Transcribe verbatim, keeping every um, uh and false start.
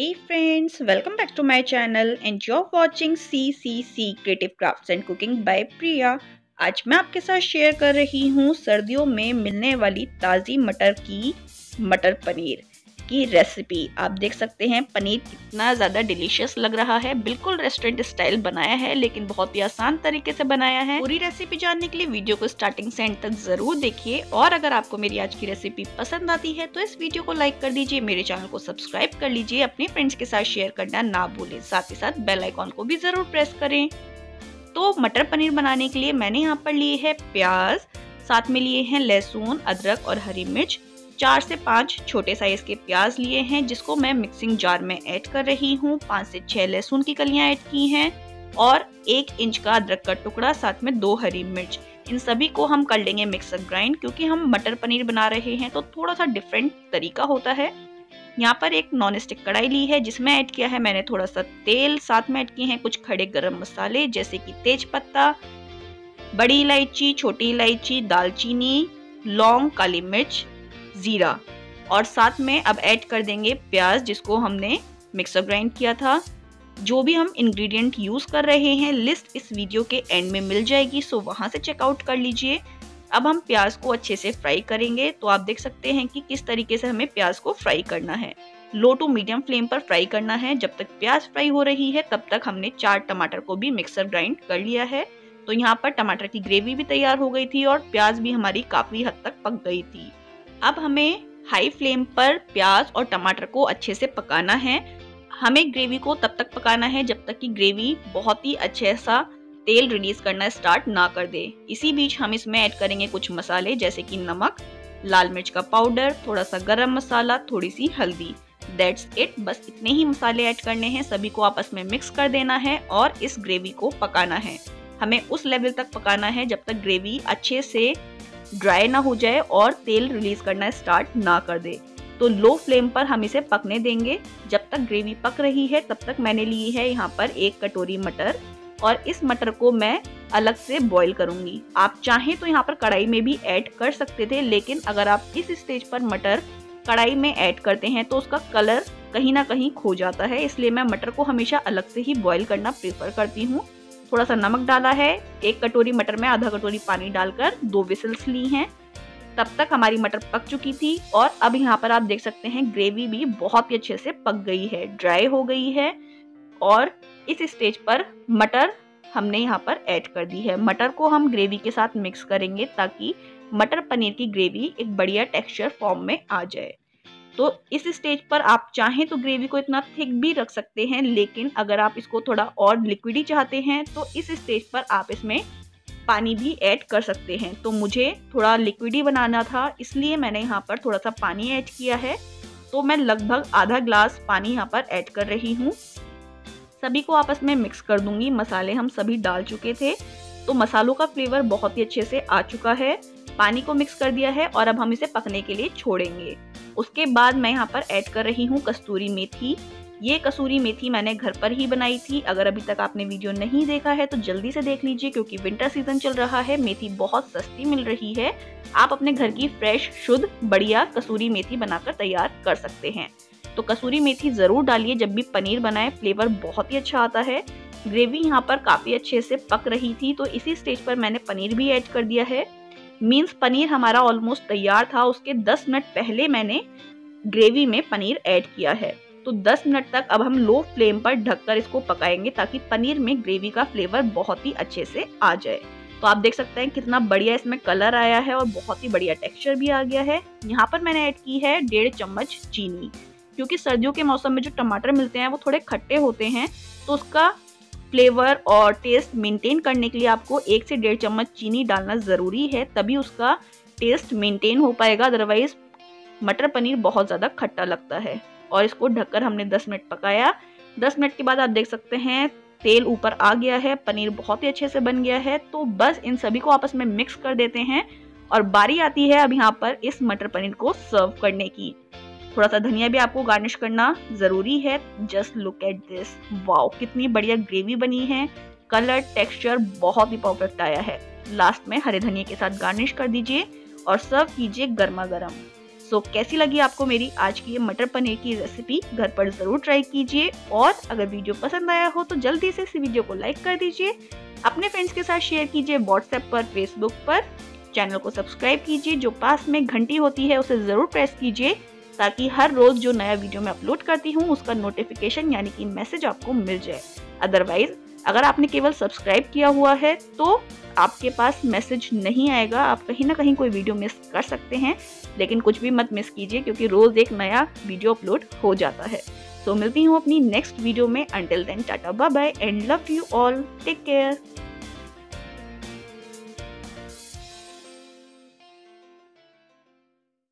Hey friends, welcome back to my channel and you're watching C C C Creative Crafts and Cooking by Priya। आज मैं आपके साथ share कर रही हूँ सर्दियों में मिलने वाली ताज़ी मटर की मटर पनीर की रेसिपी। आप देख सकते हैं पनीर कितना ज़्यादा डिलीशियस लग रहा है, बिल्कुल रेस्टोरेंट स्टाइल बनाया है लेकिन बहुत ही आसान तरीके से बनाया है। पूरी रेसिपी जानने के लिए वीडियो को स्टार्टिंग से एंड तक जरूर देखिए और अगर आपको मेरी आज की रेसिपी पसंद आती है तो इस वीडियो को लाइक कर दीजिए, मेरे चैनल को सब्सक्राइब कर लीजिए, अपने फ्रेंड्स के साथ शेयर करना ना भूलें, साथ ही साथ बेल आइकॉन को भी जरूर प्रेस करें। तो मटर पनीर बनाने के लिए मैंने यहाँ पर लिए है प्याज, साथ में लिए हैं लहसुन, अदरक और हरी मिर्च। चार से पाँच छोटे साइज के प्याज लिए हैं जिसको मैं मिक्सिंग जार में ऐड कर रही हूँ। पाँच से छः लहसुन की कलियाँ ऐड की हैं और एक इंच का अदरक का टुकड़ा, साथ में दो हरी मिर्च। इन सभी को हम कर लेंगे मिक्सर ग्राइंड, क्योंकि हम मटर पनीर बना रहे हैं तो थोड़ा सा डिफरेंट तरीका होता है। यहाँ पर एक नॉन स्टिक कढ़ाई ली है जिसमें ऐड किया है मैंने थोड़ा सा तेल, साथ में ऐड किए हैं कुछ खड़े गर्म मसाले जैसे कि तेज पत्ता, बड़ी इलायची, छोटी इलायची, दालचीनी, लौंग, काली मिर्च, जीरा और साथ में अब ऐड कर देंगे प्याज जिसको हमने मिक्सर ग्राइंड किया था। जो भी हम इंग्रेडिएंट यूज़ कर रहे हैं लिस्ट इस वीडियो के एंड में मिल जाएगी, सो वहाँ से चेकआउट कर लीजिए। अब हम प्याज को अच्छे से फ्राई करेंगे, तो आप देख सकते हैं कि किस तरीके से हमें प्याज को फ्राई करना है। लो टू मीडियम फ्लेम पर फ्राई करना है। जब तक प्याज फ्राई हो रही है तब तक हमने चार टमाटर को भी मिक्सर ग्राइंड कर लिया है। तो यहाँ पर टमाटर की ग्रेवी भी तैयार हो गई थी और प्याज भी हमारी काफ़ी हद तक पक गई थी। अब हमें हाई फ्लेम पर प्याज और टमाटर को अच्छे से पकाना है। हमें ग्रेवी को तब तक पकाना है जब तक कि ग्रेवी बहुत ही अच्छे सा तेल रिलीज करना स्टार्ट ना कर दे। इसी बीच हम इसमें ऐड करेंगे कुछ मसाले जैसे कि नमक, लाल मिर्च का पाउडर, थोड़ा सा गरम मसाला, थोड़ी सी हल्दी। दैट्स इट, बस इतने ही मसाले ऐड करने हैं। सभी को आपस में मिक्स कर देना है और इस ग्रेवी को पकाना है। हमें उस लेवल तक पकाना है जब तक ग्रेवी अच्छे से ड्राई ना हो जाए और तेल रिलीज करना स्टार्ट ना कर दे। तो लो फ्लेम पर हम इसे पकने देंगे। जब तक ग्रेवी पक रही है तब तक मैंने ली है यहाँ पर एक कटोरी मटर और इस मटर को मैं अलग से बॉईल करूँगी। आप चाहें तो यहाँ पर कढ़ाई में भी ऐड कर सकते थे, लेकिन अगर आप इस स्टेज पर मटर कढ़ाई में ऐड करते हैं तो उसका कलर कहीं ना कहीं खो जाता है, इसलिए मैं मटर को हमेशा अलग से ही बॉईल करना प्रेफर करती हूँ। थोड़ा सा नमक डाला है, एक कटोरी मटर में आधा कटोरी पानी डालकर दो विसल्स ली हैं। तब तक हमारी मटर पक चुकी थी और अब यहाँ पर आप देख सकते हैं ग्रेवी भी बहुत ही अच्छे से पक गई है, ड्राई हो गई है और इस स्टेज पर मटर हमने यहाँ पर ऐड कर दी है। मटर को हम ग्रेवी के साथ मिक्स करेंगे ताकि मटर पनीर की ग्रेवी एक बढ़िया टेक्स्चर फॉर्म में आ जाए। तो इस स्टेज पर आप चाहें तो ग्रेवी को इतना थिक भी रख सकते हैं, लेकिन अगर आप इसको थोड़ा और लिक्विडी चाहते हैं तो इस स्टेज पर आप इसमें पानी भी ऐड कर सकते हैं। तो मुझे थोड़ा लिक्विडी बनाना था इसलिए मैंने यहाँ पर थोड़ा सा पानी ऐड किया है। तो मैं लगभग आधा ग्लास पानी यहाँ पर ऐड कर रही हूँ। सभी को आपस में मिक्स कर दूंगी। मसाले हम सभी डाल चुके थे तो मसालों का फ्लेवर बहुत ही अच्छे से आ चुका है। पानी को मिक्स कर दिया है और अब हम इसे पकने के लिए छोड़ेंगे। उसके बाद मैं यहाँ पर ऐड कर रही हूँ कसूरी मेथी। ये कसूरी मेथी मैंने घर पर ही बनाई थी। अगर अभी तक आपने वीडियो नहीं देखा है तो जल्दी से देख लीजिए, क्योंकि विंटर सीजन चल रहा है, मेथी बहुत सस्ती मिल रही है। आप अपने घर की फ्रेश, शुद्ध, बढ़िया कसूरी मेथी बनाकर तैयार कर सकते हैं। तो कसूरी मेथी ज़रूर डालिए जब भी पनीर बनाए, फ्लेवर बहुत ही अच्छा आता है। ग्रेवी यहाँ पर काफ़ी अच्छे से पक रही थी तो इसी स्टेज पर मैंने पनीर भी ऐड कर दिया है। मीन्स पनीर हमारा ऑलमोस्ट तैयार था, उसके दस मिनट पहले मैंने ग्रेवी में पनीर ऐड किया है। तो दस मिनट तक अब हम लो फ्लेम पर ढककर इसको पकाएंगे ताकि पनीर में ग्रेवी का फ्लेवर बहुत ही अच्छे से आ जाए। तो आप देख सकते हैं कितना बढ़िया इसमें कलर आया है और बहुत ही बढ़िया टेक्सचर भी आ गया है। यहाँ पर मैंने ऐड की है डेढ़ चम्मच चीनी, क्योंकि सर्दियों के मौसम में जो टमाटर मिलते हैं वो थोड़े खट्टे होते हैं, तो उसका फ्लेवर और टेस्ट मेंटेन करने के लिए आपको एक से डेढ़ चम्मच चीनी डालना ज़रूरी है, तभी उसका टेस्ट मेंटेन हो पाएगा। अदरवाइज मटर पनीर बहुत ज़्यादा खट्टा लगता है। और इसको ढककर हमने दस मिनट पकाया। दस मिनट के बाद आप देख सकते हैं तेल ऊपर आ गया है, पनीर बहुत ही अच्छे से बन गया है। तो बस इन सभी को आपस में मिक्स कर देते हैं और बारी आती है अब यहाँ पर इस मटर पनीर को सर्व करने की। थोड़ा सा धनिया भी आपको गार्निश करना ज़रूरी है। Just look at this, wow कितनी बढ़िया ग्रेवी बनी है, कलर, टेक्सचर बहुत ही परफेक्ट आया है। लास्ट में हरे धनिया के साथ गार्निश कर दीजिए और सर्व कीजिए गर्मा गर्म। सो कैसी लगी आपको मेरी आज की ये मटर पनीर की रेसिपी, घर पर जरूर ट्राई कीजिए। और अगर वीडियो पसंद आया हो तो जल्दी से इस वीडियो को लाइक कर दीजिए, अपने फ्रेंड्स के साथ शेयर कीजिए, व्हाट्सएप पर, फेसबुक पर। चैनल को सब्सक्राइब कीजिए, जो पास में घंटी होती है उसे ज़रूर प्रेस कीजिए ताकि हर रोज़ जो नया वीडियो मैं अपलोड करती हूँ उसका नोटिफिकेशन यानी कि मैसेज आपको मिल जाए। अदरवाइज अगर आपने केवल सब्सक्राइब किया हुआ है तो आपके पास मैसेज नहीं आएगा, आप कहीं ना कहीं कोई वीडियो मिस कर सकते हैं। लेकिन कुछ भी मत मिस कीजिए क्योंकि रोज़ एक नया वीडियो अपलोड हो जाता है। सो मिलती हूँ अपनी नेक्स्ट वीडियो में। Until then tata bye bye and love you all, take care.